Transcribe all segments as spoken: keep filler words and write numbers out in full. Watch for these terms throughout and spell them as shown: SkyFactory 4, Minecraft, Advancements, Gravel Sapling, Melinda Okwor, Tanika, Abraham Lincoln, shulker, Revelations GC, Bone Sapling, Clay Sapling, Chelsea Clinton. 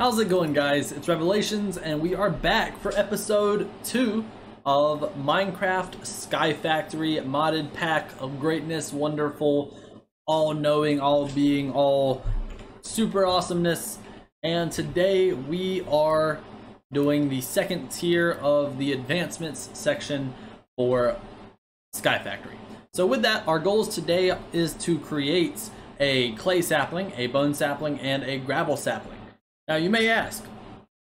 How's it going, guys? It's Revelations, and we are back for episode two of Minecraft Sky Factory modded pack of greatness, wonderful, all-knowing, all-being, all super awesomeness. And today we are doing the second tier of the Advancements section for Sky Factory. So with that, our goals today is to create a clay sapling, a bone sapling, and a gravel sapling. Now you may ask,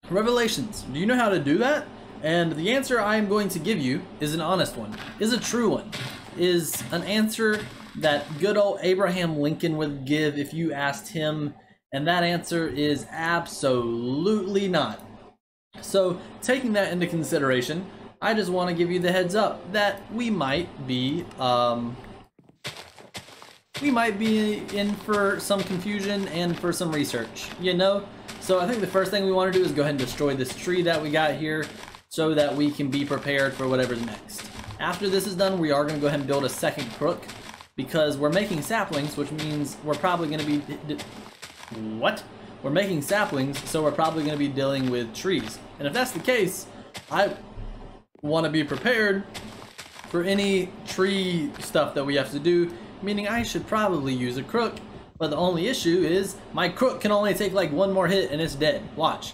Revelations, do you know how to do that? And the answer I am going to give you is an honest one, is a true one, is an answer that good old Abraham Lincoln would give if you asked him, and that answer is absolutely not. So taking that into consideration, I just want to give you the heads up that we might be, um, we might be in for some confusion and for some research, you know? So I think the first thing we want to do is go ahead and destroy this tree that we got here so that we can be prepared for whatever's next. After this is done, we are going to go ahead and build a second crook because we're making saplings, which means we're probably going to be... What? We're making saplings, so we're probably going to be dealing with trees. And if that's the case, I want to be prepared for any tree stuff that we have to do, meaning I should probably use a crook. But the only issue is my crook can only take like one more hit and it's dead. Watch.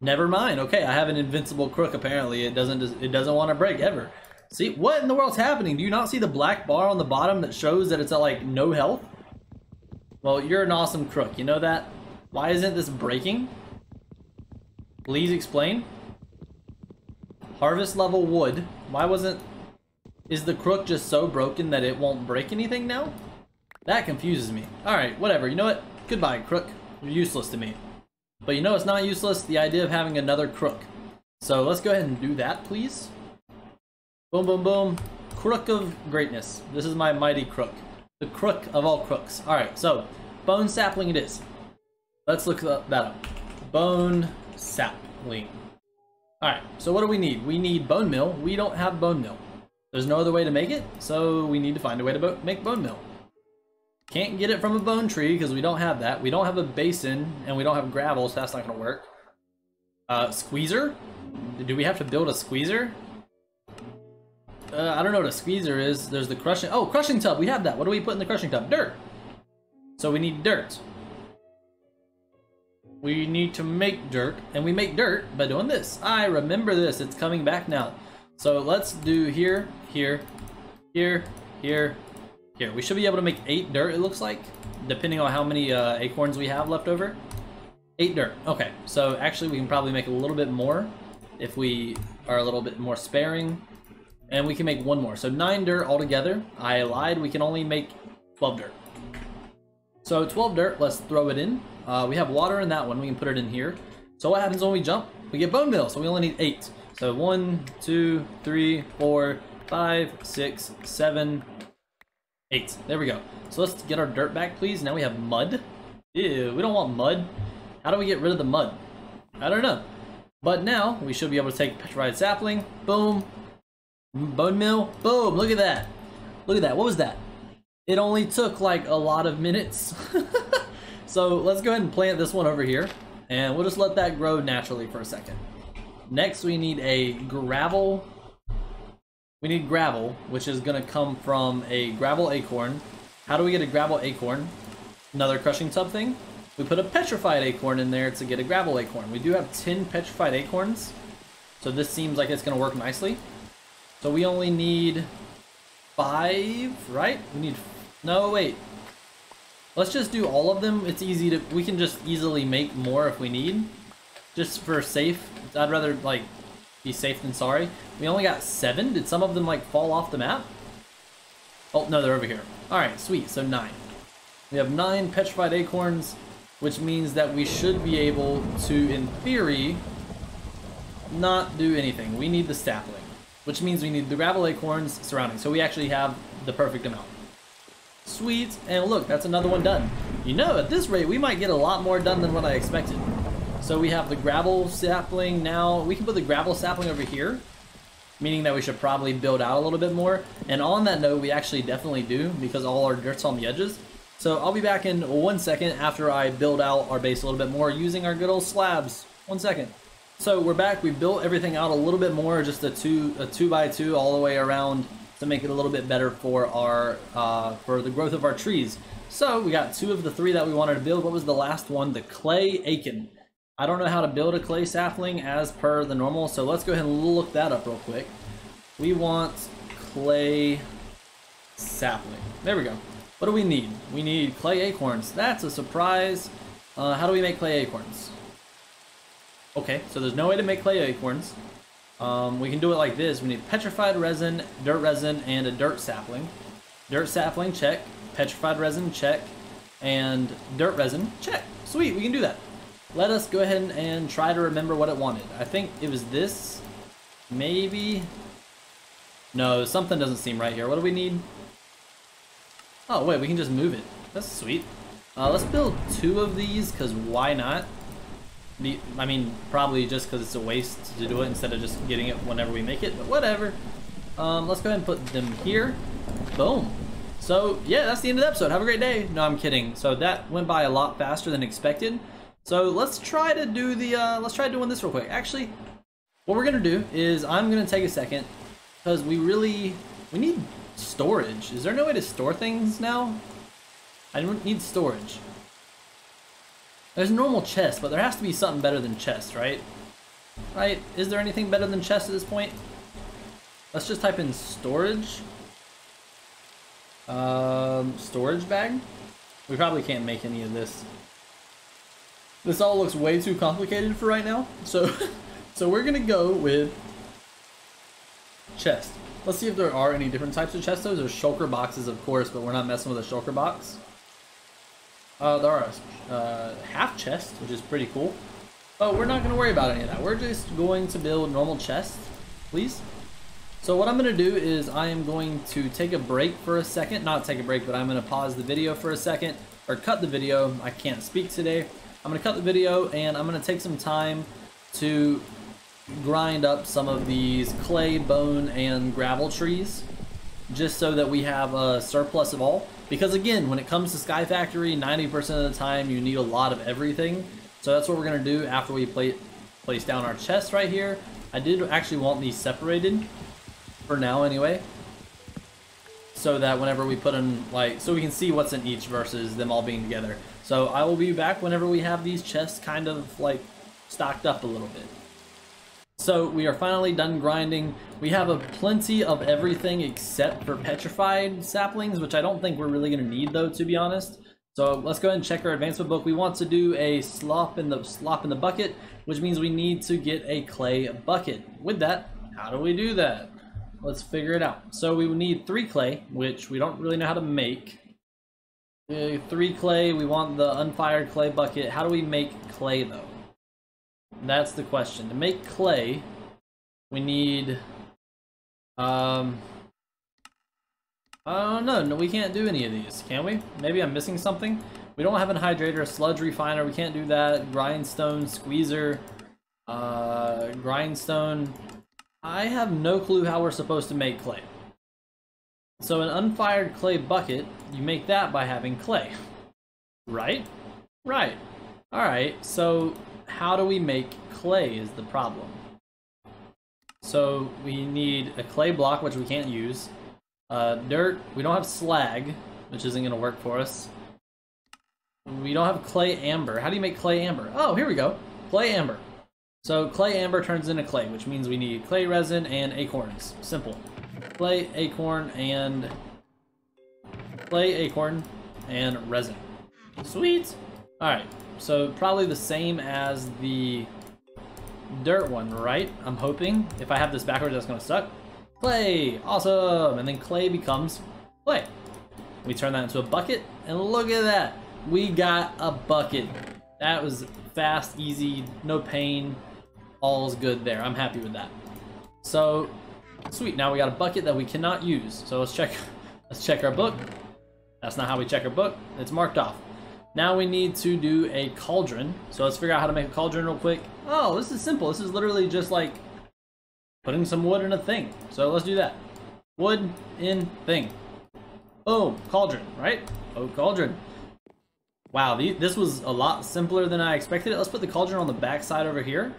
Never mind. Okay, I have an invincible crook apparently. It doesn't it doesn't want to break ever. See, what in the world's happening? Do you not see the black bar on the bottom that shows that it's at like no health? Well, you're an awesome crook. You know that? Why isn't this breaking? Please explain. Harvest level wood. Why wasn't... Is the crook just so broken that it won't break anything now? That confuses me. Alright, whatever. You know what? Goodbye, crook. You're useless to me. But you know it's not useless? The idea of having another crook. So let's go ahead and do that, please. Boom, boom, boom. Crook of greatness. This is my mighty crook. The crook of all crooks. Alright, so bone sapling it is. Let's look that up. Bone sapling. Alright, so what do we need? We need bone meal. We don't have bone meal. There's no other way to make it, so we need to find a way to make bone meal. Can't get it from a bone tree because we don't have that. We don't have a basin and we don't have gravel, so that's not going to work. Uh, squeezer? Do we have to build a squeezer? Uh, I don't know what a squeezer is. There's the crushing... Oh, crushing tub. We have that. What do we put in the crushing tub? Dirt. So we need dirt. We need to make dirt, and we make dirt by doing this. I remember this. It's coming back now. So let's do here, here, here, here. Here, we should be able to make eight dirt, it looks like, depending on how many uh, acorns we have left over. Eight dirt. Okay, so actually we can probably make a little bit more if we are a little bit more sparing. And we can make one more. So nine dirt altogether. I lied, we can only make twelve dirt. So twelve dirt, let's throw it in. Uh, we have water in that one, we can put it in here. So what happens when we jump? We get bone meal, so we only need eight. So one, two, three, four, five, six, seven, eight. There we go. So let's get our dirt back, please. Now we have mud. Ew, we don't want mud. How do we get rid of the mud? I don't know. But now we should be able to take petrified sapling. Boom. Bone meal. Boom. Look at that. Look at that. What was that? It only took like a lot of minutes. So let's go ahead and plant this one over here. And we'll just let that grow naturally for a second. Next we need a gravel... We need gravel, which is going to come from a gravel acorn. How do we get a gravel acorn? Another crushing tub thing. We put a petrified acorn in there to get a gravel acorn. We do have ten petrified acorns, so this seems like it's going to work nicely. So we only need five, right? We need... No, wait. Let's just do all of them. It's easy to... We can just easily make more if we need. Just for safe. I'd rather, like... Be safe than sorry. We only got seven. Did some of them like fall off the map? Oh no, they're over here. All right, sweet. So nine. We have nine petrified acorns, which means that we should be able to, in theory, not do anything. We need the sapling, which means we need the gravel acorns surrounding. So we actually have the perfect amount. Sweet. And look, that's another one done. You know, at this rate, we might get a lot more done than what I expected. So we have the gravel sapling now. We can put the gravel sapling over here, meaning that we should probably build out a little bit more. And on that note, we actually definitely do, because all our dirt's on the edges. So I'll be back in one second after I build out our base a little bit more using our good old slabs. One second. So we're back. We built everything out a little bit more, just a two a two by two all the way around to make it a little bit better for our uh, for the growth of our trees. So we got two of the three that we wanted to build. What was the last one? The clay acorn. I don't know how to build a clay sapling as per the normal, so let's go ahead and look that up real quick. We want clay sapling. There we go. What do we need? We need clay acorns. That's a surprise. Uh, how do we make clay acorns? Okay, so there's no way to make clay acorns. Um, we can do it like this. We need petrified resin, dirt resin, and a dirt sapling. Dirt sapling, check. Petrified resin, check. And dirt resin, check. Sweet, we can do that. Let us go ahead and try to remember what it wanted. I think it was this, maybe. No, something doesn't seem right here. What do we need? Oh wait, we can just move it. That's sweet. Uh, let's build two of these, because why not? The, I mean, probably just because it's a waste to do it instead of just getting it whenever we make it, but whatever. Um, let's go ahead and put them here. Boom. So yeah, that's the end of the episode. Have a great day. No, I'm kidding. So that went by a lot faster than expected. So let's try to do the, uh, let's try doing this real quick. Actually, what we're gonna do is I'm gonna take a second because we really, we need storage. Is there no way to store things now? I don't need storage. There's a normal chest, but there has to be something better than chest, right? Right, is there anything better than chest at this point? Let's just type in storage. Um, storage bag? We probably can't make any of this. This all looks way too complicated for right now, so so we're gonna go with chest. Let's see if there are any different types of chests. Those are shulker boxes, of course, but we're not messing with a shulker box. Uh, there are a uh, half chest, which is pretty cool, but we're not gonna worry about any of that. We're just going to build normal chests, please. So what I'm gonna do is I am going to take a break for a second. Not take a break, but I'm gonna pause the video for a second, or cut the video. I can't speak today. I'm gonna cut the video and I'm gonna take some time to grind up some of these clay, bone, and gravel trees just so that we have a surplus of all. Because again, when it comes to Sky Factory, ninety percent of the time you need a lot of everything. So that's what we're gonna do after we pla place down our chest right here. I did actually want these separated for now anyway, so that whenever we put in, like, so we can see what's in each versus them all being together. So I will be back whenever we have these chests kind of like stocked up a little bit. So we are finally done grinding. We have a plenty of everything except for petrified saplings, which I don't think we're really gonna need though, to be honest. So let's go ahead and check our advancement book. We want to do a slop in the slop in the bucket, which means we need to get a clay bucket. With that, how do we do that? Let's figure it out. So we would need three clay, which we don't really know how to make. Uh, three clay, we want the unfired clay bucket. How do we make clay though? That's the question. To make clay, we need, um, I don't know, no, we can't do any of these, can we? Maybe I'm missing something. We don't have a hydrator, sludge refiner, we can't do that. Grindstone, squeezer, uh, grindstone. I have no clue how we're supposed to make clay. So an unfired clay bucket, you make that by having clay, right? Right. All right, so how do we make clay is the problem. So we need a clay block, which we can't use. Uh, dirt, we don't have slag, which isn't gonna work for us. We don't have clay amber. How do you make clay amber? Oh, here we go, clay amber. So clay amber turns into clay, which means we need clay resin and acorns, simple. Clay, acorn, and clay, acorn, and resin. Sweet! Alright, so probably the same as the dirt one, right? I'm hoping. If I have this backwards, that's gonna suck. Clay! Awesome! And then clay becomes clay. We turn that into a bucket, and look at that! We got a bucket. That was fast, easy, no pain. All's good there. I'm happy with that. So sweet, now we got a bucket that we cannot use. So let's check let's check our book. That's not how we check our book. It's marked off. Now we need to do a cauldron. So let's figure out how to make a cauldron real quick. Oh, this is simple. This is literally just like putting some wood in a thing. So let's do that. Wood in thing. Boom, cauldron, right? Oh, cauldron. Wow, the, this was a lot simpler than I expected. Let's put the cauldron on the back side over here.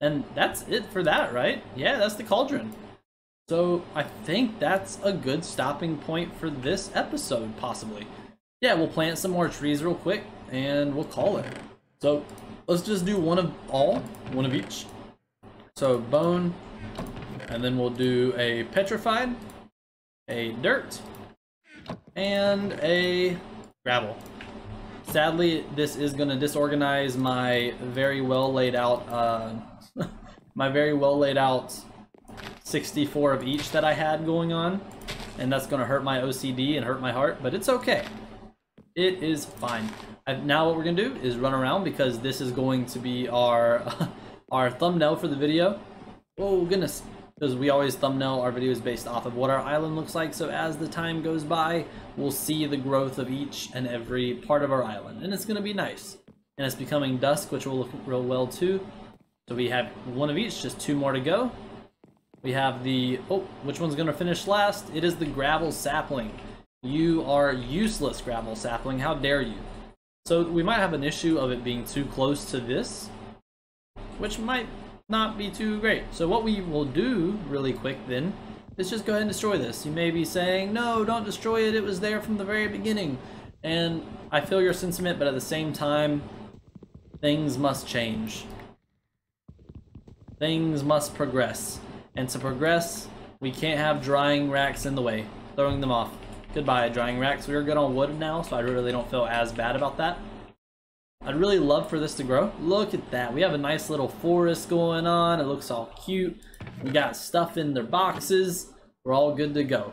And that's it for that, right? Yeah, that's the cauldron. So I think that's a good stopping point for this episode, possibly. Yeah, we'll plant some more trees real quick, and we'll call it. So let's just do one of all, one of each. So bone, and then we'll do a petrified, a dirt, and a gravel. Sadly, this is going to disorganize my very well laid out, uh, my very well laid out sixty-four of each that I had going on, and that's going to hurt my O C D and hurt my heart, but it's okay. It is fine. I've, now what we're going to do is run around, because this is going to be our our thumbnail for the video. Oh goodness, because we always thumbnail our videos based off of what our island looks like, so as the time goes by, we'll see the growth of each and every part of our island, and it's going to be nice. And it's becoming dusk, which will look real well too. So we have one of each, just two more to go. We have the, oh, which one's gonna finish last? It is the Gravel Sapling. You are useless, Gravel Sapling, how dare you? So we might have an issue of it being too close to this, which might not be too great. So what we will do really quick then is just go ahead and destroy this. You may be saying, no, don't destroy it, it was there from the very beginning. And I feel your sentiment, but at the same time, things must change. Things must progress. And to progress, we can't have drying racks in the way, throwing them off. Goodbye, drying racks. We are good on wood now, so I really don't feel as bad about that. I'd really love for this to grow. Look at that. We have a nice little forest going on. It looks all cute. We got stuff in their boxes. We're all good to go.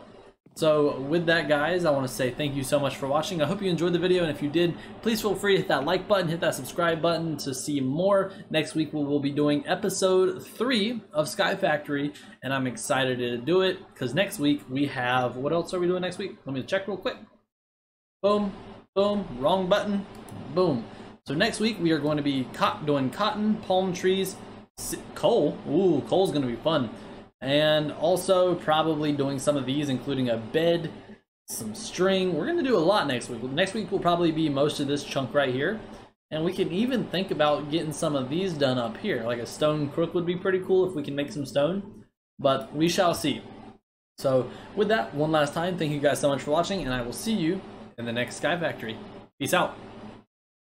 So with that, guys, I want to say thank you so much for watching. I hope you enjoyed the video, and if you did, please feel free to hit that like button, hit that subscribe button to see more. Next week, we will be doing episode three of Sky Factory, and I'm excited to do it, because next week we have, what else are we doing next week? Let me check real quick. Boom, boom, wrong button, boom. So next week, we are going to be doing cotton, palm trees, coal. Ooh, coal's going to be fun. And also probably doing some of these, including a bed, some string. We're going to do a lot next week. Next week will probably be most of this chunk right here. And we can even think about getting some of these done up here. Like a stone crook would be pretty cool if we can make some stone. But we shall see. So with that, one last time, thank you guys so much for watching. And I will see you in the next Sky Factory. Peace out.